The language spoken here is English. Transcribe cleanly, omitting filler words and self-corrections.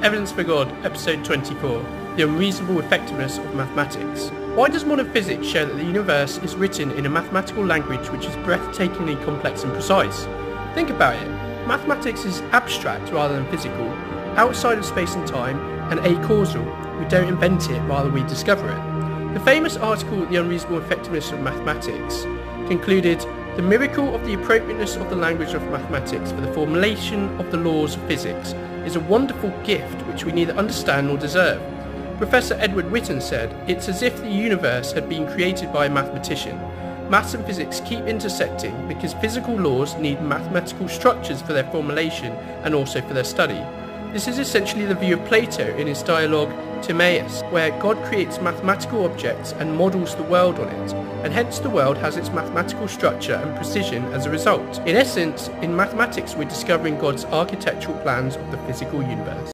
Evidence for God, episode 24, The Unreasonable Effectiveness of Mathematics. Why does modern physics show that the universe is written in a mathematical language which is breathtakingly complex and precise? Think about it. Mathematics is abstract rather than physical, outside of space and time, and acausal. We don't invent it, rather we discover it. The famous article, The Unreasonable Effectiveness of Mathematics, concluded, "The miracle of the appropriateness of the language of mathematics for the formulation of the laws of physics is a wonderful gift which we neither understand nor deserve." Professor Edward Witten said, "It's as if the universe had been created by a mathematician. Maths and physics keep intersecting because physical laws need mathematical structures for their formulation and also for their study." This is essentially the view of Plato in his dialogue Timaeus, where God creates mathematical objects and models the world on it, and hence the world has its mathematical structure and precision as a result. In essence, in mathematics we're discovering God's architectural plans of the physical universe.